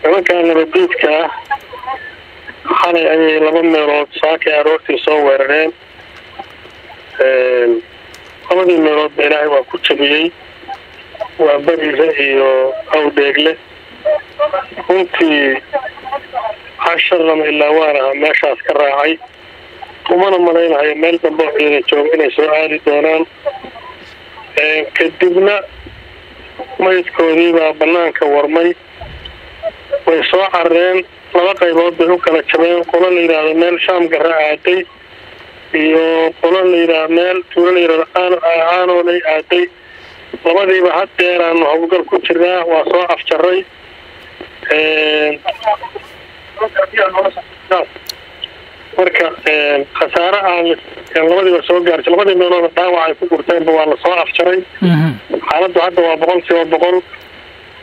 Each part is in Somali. nimankaan nabaddiidka ah xalay ay laba meelood saaka aroortii soo weerareen labadii meelood ba ilaahay waa ku jabiyey waa bariile iyo awdheegle runtii casharlama ilaa waanaha meeshaas ka raacay umana malaynahayo meel dambe oo ciidan jooga inay soo aadi doonaan kadibna maydkoodii baa bannaanka warmay way soo carreen laba qaybood bay u kala jabeen qolo la yidhaahdo meel shaam garra aaday iyo qolo la yidhaahdo meel tuulo la yidhaahdo caanoolay aaday labadiiba haddeer aanu howlgal ku jirnaa waa soo afjarray marka khasaare aan labadiiba soo gaartay labadii meeloodna dhaawac ay ku gurteenba waa lasoo afjaray xaaladdu hadda waa 100%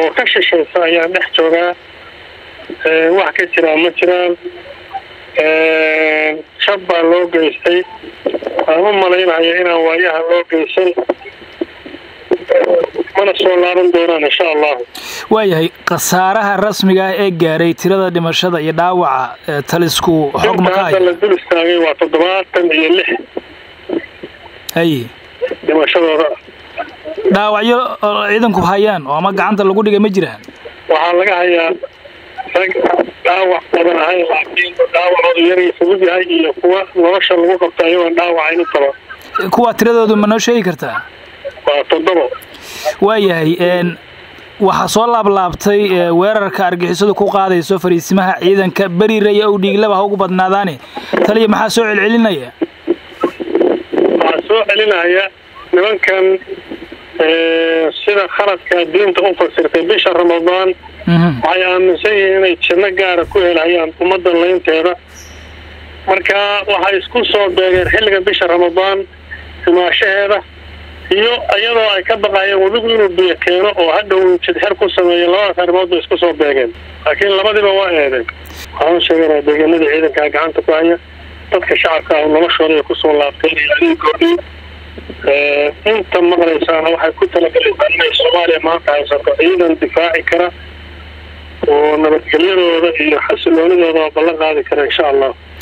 oo ka shisheeyay ayaan dhex joogaa wax ka jira ma jiraan شابا لوجي سي هم لنا هنا وياها لوجي سي من صولارن دوران ان شاء الله وياها قصارها الرسميه اي غاري تيردا دمشدا يا داوعا تلسكو حكم قاي هذا الدول استاغي وا 76 اي دمشدا داوعيو ciidanku hayaan oo ama gacanta lagu dhigay ma jiraan waxa laga hayaa داوع طبعا هاي العبدين داوع غيري سوزي هاي اللي كوا ورش اللي وقفت أيوة داوع عين طبعا كوا ترى ده منو شيء كرتها تضرب وياي إن وحصل الله بلابتي وير كارج حسده كوا قاعد يسافر اسمها إذا كبري ريا ودي قلبها هو بدنا ذاني تلي محاسوع العلنا يا محاسوع العلنا يا نبغى كان سير خرج كدين تقفل سيرتين بشهر رمضان وأنا أقول لك أن أنا أقول لك أن أنا أقول لك أن أنا أقول لك أن أنا رمضان أنا أقول لك أن أنا أقول لك أن أنا أقول لك أن أنا أقول لك أن أنا أقول لك أن أنا ونبتكلير وضعي حسن ونبتكلير وضعي إن شاء الله